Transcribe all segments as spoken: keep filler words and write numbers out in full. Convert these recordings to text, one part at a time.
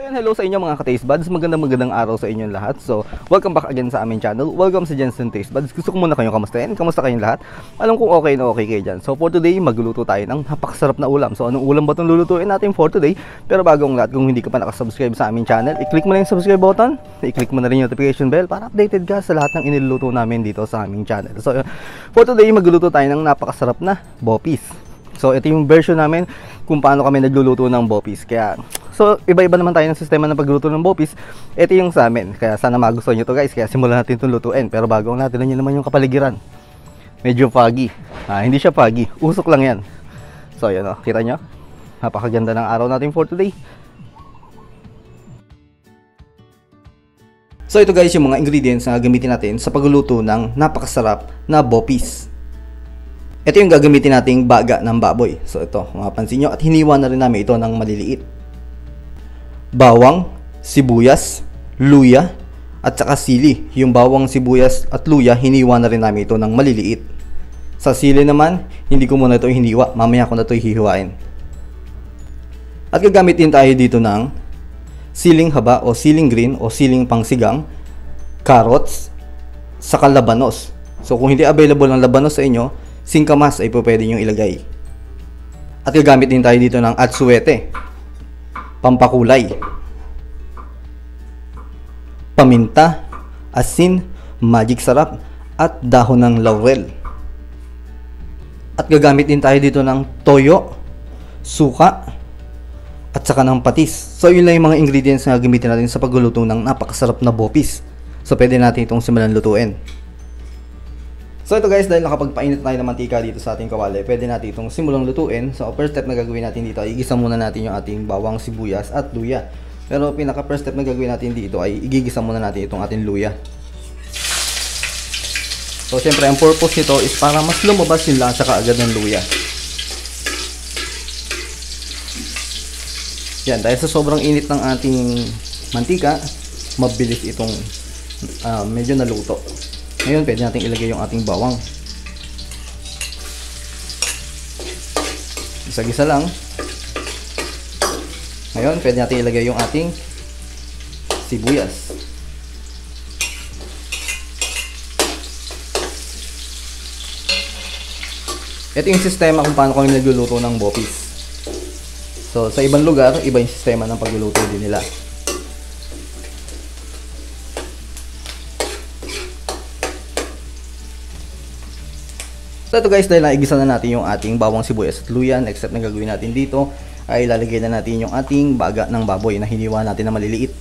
So yan, hello sa inyo mga ka-Taste Buds, magandang-magandang araw sa inyong lahat. So welcome back again sa aming channel, welcome sa Jensen Taste Buds. Gusto ko muna kayong kamustahin, kamusta kayong lahat? Alam kong okay na okay kayo dyan. So for today, magluluto tayo ng napakasarap na ulam. So anong ulam ba itong lulutuin natin for today? Pero bago ang lahat, kung hindi ka pa nakasubscribe sa aming channel, i-click mo na yung subscribe button, i-click mo na rin yung notification bell para updated ka sa lahat ng iniluluto namin dito sa aming channel. So yun, for today, magluluto tayo ng napakasarap na bopis. So ito yung version namin kung paano kami nagluluto ng bopis. Kaya so iba-iba naman tayo ng sistema ng pagluto ng bopis. Ito yung sa amin. Kaya sana magustuhan nyo to guys. Kaya simulan natin itong lutuin. Pero bago ang natin, yun naman yung kapaligiran. Medyo foggy. Ah, hindi siya foggy. Usok lang yan. So yun o. Kita nyo? Napakaganda ng araw natin for today. So ito guys yung mga ingredients na gamitin natin sa pagluluto ng napakasarap na bopis. Ito yung gagamitin nating baga ng baboy. So ito, mapapansin nyo. At hiniwa na rin namin ito ng maliliit. Bawang, sibuyas, luya, at saka sili. Yung bawang, sibuyas, at luya, hiniwa na rin namin ito ng maliliit. Sa sili naman, hindi ko muna ito hiniwa. Mamaya ko na ito hihiwain. At gagamit din tayo dito ng siling haba o siling green o siling pangsigang, carrots, saka labanos. So kung hindi available ang labanos sa inyo, singkamas ay po pwede nyo ilagay. At gagamit din tayo dito ng atsuwete, pampakulay, paminta, asin, magic sarap, at dahon ng laurel. At gagamit din tayo dito ng toyo, suka, at saka ng patis. So yun lang yung mga ingredients na gamitin natin sa pagluluto ng napakasarap na bopis. So pwede natin itong simulan lutuin. So ito guys, dahil nakapagpainit tayo ng mantika dito sa ating kawali, pwede natin itong simulang lutuin. So first step na gagawin natin dito ay igisa muna natin yung ating bawang, sibuyas at luya. Pero pinaka first step na gagawin natin dito ay igigisa muna natin itong ating luya. So syempre ang purpose nito is para mas lumabas yung lasa kaagad ng luya. Yan, dahil sa sobrang init ng ating mantika, mabilis itong uh, medyo naluto. Ngayon, pwede natin ilagay yung ating bawang. Isa-gisa lang. Ngayon, pwede natin ilagay yung ating sibuyas. Ito yung sistema kung paano kami nagluluto ng bopis. So, sa ibang lugar, iba yung sistema ng pagluluto din nila. So ito guys, dahil naigisa na natin yung ating bawang, sibuyas at luya, next step na gagawin natin dito ay lalagay na natin yung ating baga ng baboy na hiniwa natin na maliliit.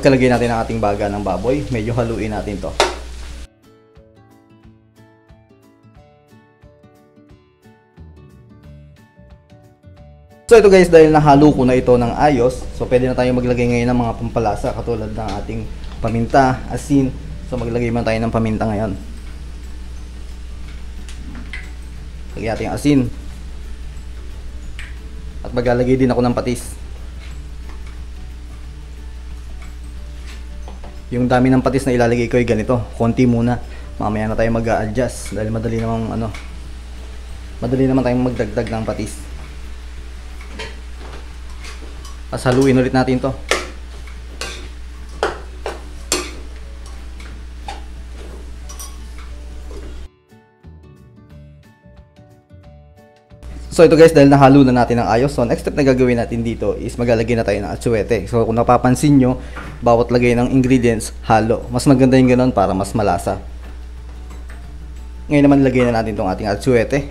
Pagkalagay natin ang ating baga ng baboy, medyo haluin natin to. So ito guys, dahil nahalo ko na ito ng ayos, so pwede na tayo maglagay ngayon ng mga pampalasa katulad ng ating paminta, asin. So maglagay man tayo ng paminta ngayon. Lagyan natin ang asin. At maglalagay din ako ng patis. Yung dami ng patis na ilalagay ko ay ganito, konti muna. Mamaya na tayo mag-a-adjust dahil madali namang ano. Madali naman tayong magdagdag ng patis. Tapos haluin ulit natin 'to. So ito guys, dahil nahalo na natin ang ayos, so next step na gagawin natin dito is maglalagay na tayo ng atsuwete. So kung napapansin nyo, bawat lagay ng ingredients, halo. Mas maganda yung ganun para mas malasa. Ngayon naman lagay na natin itong ating atsuwete.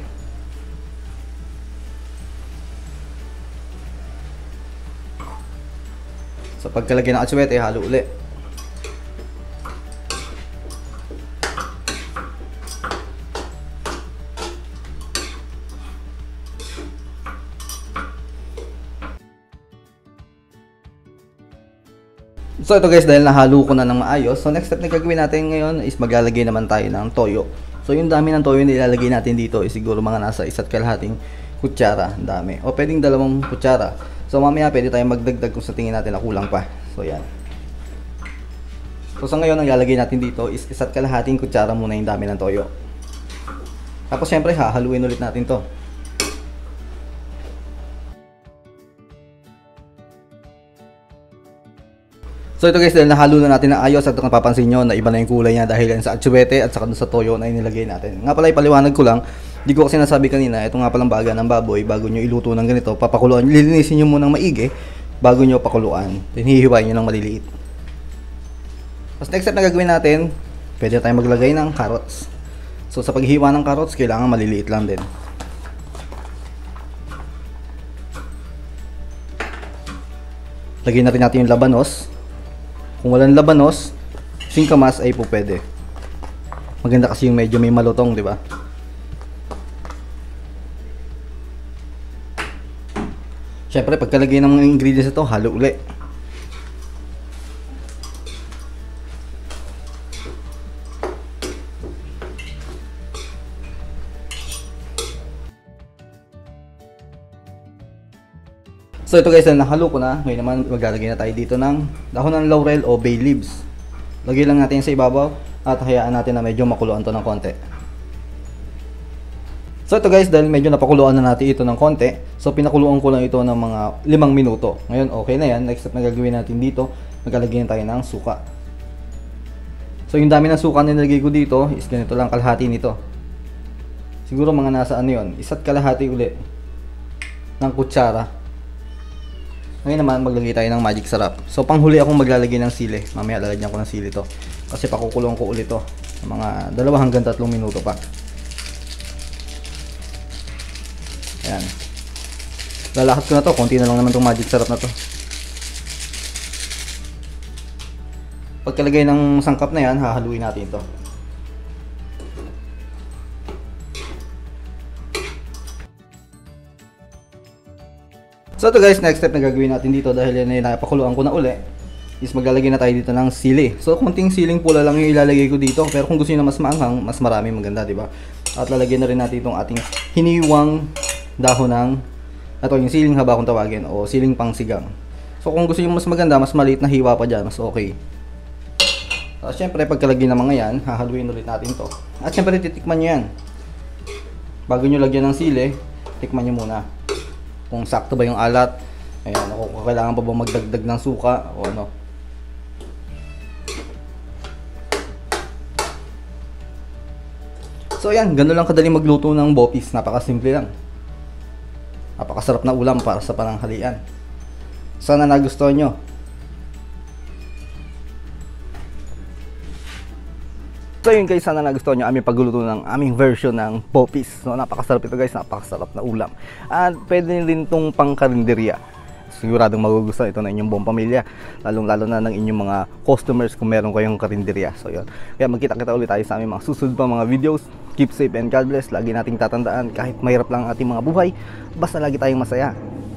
So pagkalagay ng atsuwete, halo ulit. So ito guys, dahil nahalo ko na ng maayos, so next step na gagawin natin ngayon is maglalagay naman tayo ng toyo. So yung dami ng toyo na ilalagay natin dito is siguro mga nasa isa't kalahating kutsara, dami. O pwedeng dalawang kutsara. So mamaya pwede tayong magdagdag kung sa tingin natin na kulang pa. So yan. So sa ngayon, ang ilalagay natin dito is isa't kalahating kutsara muna yung dami ng toyo. Tapos syempre hahaluin ulit natin to. So ito guys, dahil nahalo na natin ng ayos at napapansin nyo na iba na yung kulay niya dahil yan sa atsuwete at saka sa toyo na inilagay natin. Nga pala, ipaliwanag ko lang, di ko kasi nasabi kanina, ito nga palang baga ng baboy, bago nyo iluto ng ganito, papakuluan, lilinisin nyo munang maigi bago nyo pakuluan. Hinihiwain nyo ng maliliit. Tapos next step na gagawin natin, pwede tayong maglagay ng carrots. So sa paghiwa ng carrots, kailangan maliliit lang din. Lagyan natin natin yung labanos. Kung walang labanos, singkamas ay po pwede. Maganda kasi yung medyo may malutong, di ba? Siyempre, pagkalagay ng mga ingredients ito, halo uli. So ito guys, nahalo ko na. Ngayon naman maglalagay na tayo dito ng dahon ng laurel o bay leaves. Lagay lang natin sa ibabaw at hayaan natin na medyo makuluan to ng konti. So ito guys, dahil medyo napakuluan na natin ito ng konti, so pinakuluan ko lang ito ng mga limang minuto. Ngayon okay na yan. Next step na gagawin natin dito, maglalagay na tayo ng suka. So yung dami ng suka na nilagay ko dito is ganito lang, kalahati nito. Siguro mga nasa ano yun, isa't kalahati uli ng kutsara. Ngayon naman maglalagay tayo ng magic sarap. So panghuli akong maglalagay ng sili. Mamaya lalagyan ko ng sili to. Kasi pakukulong ko ulit to. Mga dalawa hanggang tatlong minuto pa. Ayan. Lalahat ko na to. Konti na lang naman tong magic sarap na to. Pagkalagay ng sangkap na yan, hahaluin natin ito. So ito guys, next step na gagawin natin dito dahil yan ay napakuluan ko na uli is maglalagay na tayo dito ng sili. So konting siling pula lang yung ilalagay ko dito, pero kung gusto niyo na mas maanghang, mas marami, maganda, di ba? At lalagyan na rin natin itong ating hiniwang dahon ng ato yung siling haba kung tawagin o siling pangsigang. So kung gusto niyo mas maganda, mas maliit na hiwa pa dyan, mas okay. So syempre pagkalagay ng mga yan, hahaluin ulit natin to. At syempre titikman nyo yan. Bago nyo lagyan ng sili, tikman nyo muna kung sakto ba yung alat. Ayan, kung kailangan pa ba magdagdag ng suka o ano. So ayan, gano'n lang kadaling magluto ng bopis. Napakasimple lang. Napakasarap na ulam para sa pananghalian. Sana nagustuhan nyo. So yun guys, sana nagustuhan nyo aming pagluluto ng aming version ng bopis. No, napakasarap ito guys, napakasarap na ulam. At pwede din itong pangkarinderya. Siguradong magugustuhan ito na inyong buong pamilya. Lalong lalo na ng inyong mga customers kung meron kayong karinderya. So yun, kaya magkita-kita ulit tayo sa aming mga susunod pa mga videos. Keep safe and God bless. Lagi nating tatandaan kahit mahirap lang ang ating mga buhay, basta lagi tayong masaya.